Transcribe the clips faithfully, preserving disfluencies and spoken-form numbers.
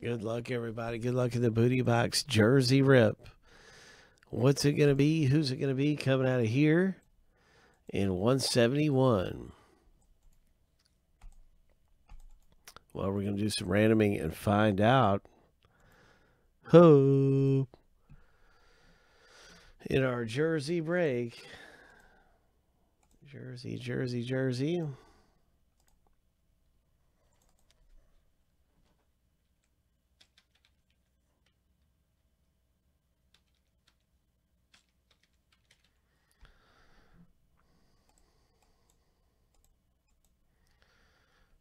Good luck, everybody. Good luck in the Booty Box jersey rip. What's it going to be? Who's it going to be coming out of here in one seventy-one? Well, we're going to do some randoming and find out. Hope. In our jersey break. Jersey, jersey, jersey.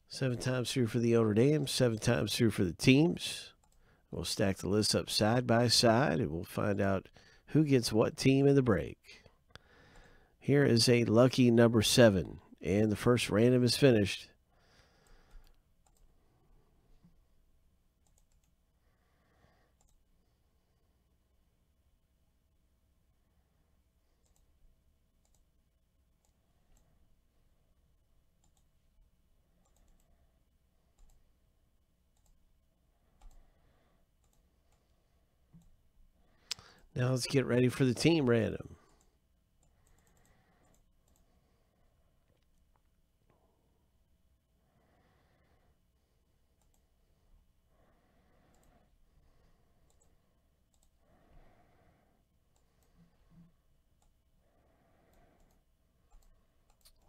Seven times through for the Elder Dams, seven times through for the teams. We'll stack the list up side by side, and we'll find out who gets what team in the break. Here is a lucky number seven, and the first random is finished. Now let's get ready for the team random.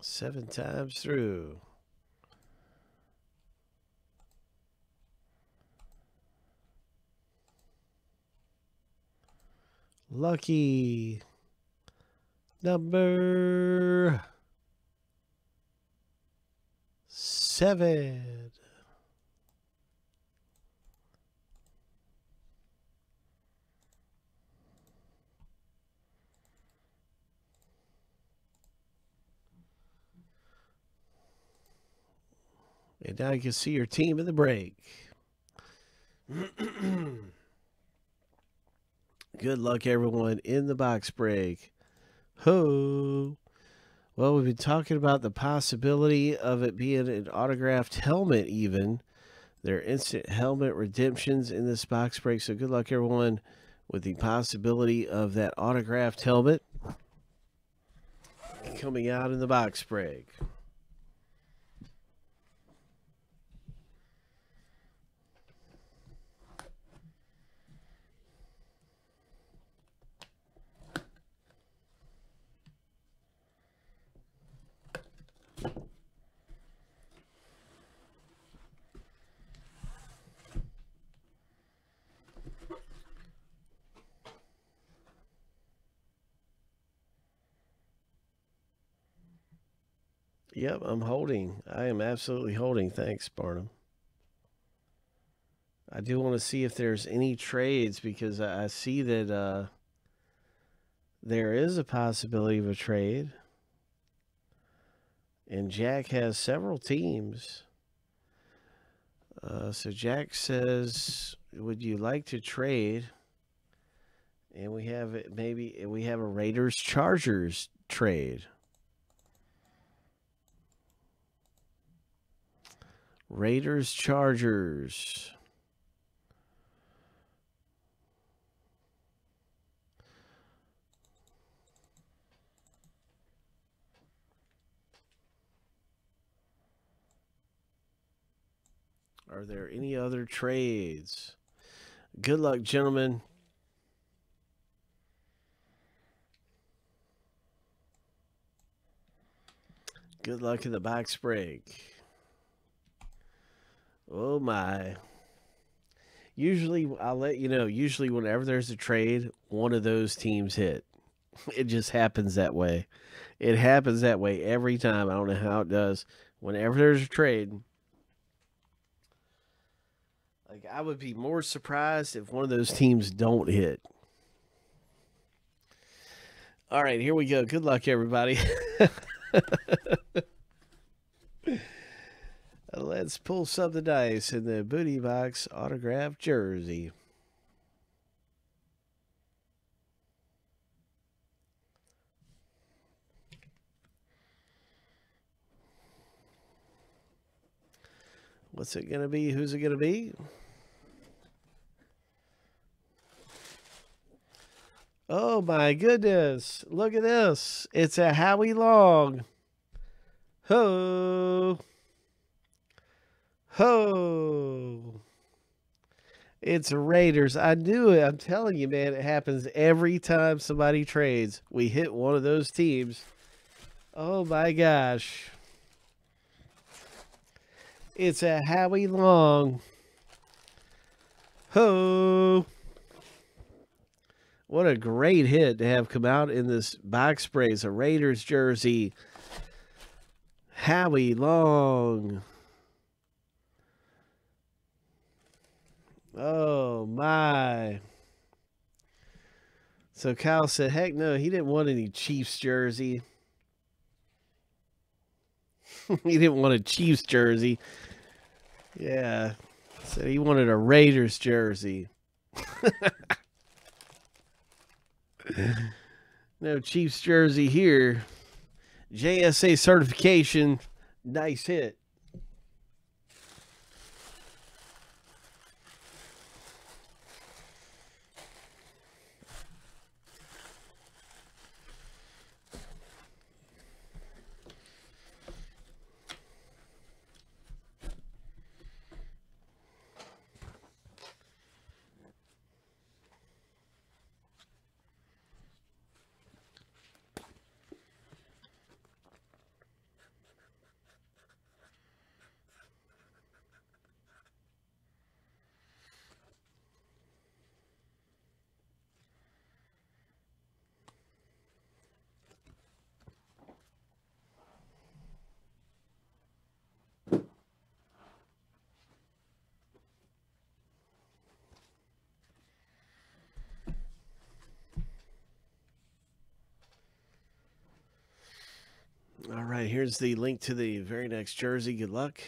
Seven times through. Lucky number seven. And now you can see your team in the break. Good luck, everyone, in the box break. Ho! Well, we've been talking about the possibility of it being an autographed helmet even. There are instant helmet redemptions in this box break, so good luck, everyone, with the possibility of that autographed helmet coming out in the box break. Yep, I'm holding. I am absolutely holding. Thanks, Barnum. I do want to see if there's any trades, because I see that uh, there is a possibility of a trade. And Jack has several teams. Uh, so Jack says, would you like to trade? And we have maybe we have a Raiders Chargers trade. Raiders Chargers. Are there any other trades? Good luck, gentlemen. Good luck in the box break. Oh my. Usually, I'll let you know, usually whenever there's a trade, one of those teams hit. It just happens that way. It happens that way every time. I don't know how it does. Whenever there's a trade, like, I would be more surprised if one of those teams don't hit. All right, here we go. Good luck, everybody. Let's pull some of the dice in the Booty Box autographed jersey. What's it going to be? Who's it going to be? Oh my goodness. Look at this. It's a Howie Long. Ho. Ho. It's Raiders. I knew it. I'm telling you, man, it happens every time somebody trades. We hit one of those teams. Oh my gosh. It's a Howie Long. Ho. What a great hit to have come out in this box sprays. A Raiders jersey. Howie Long. Oh, my. So Kyle said, heck no, he didn't want any Chiefs jersey. He didn't want a Chiefs jersey. Yeah. Said he wanted a Raiders jersey. No Chiefs jersey here. J S A certification. Nice hit. All right, here's the link to the very next jersey. Good luck.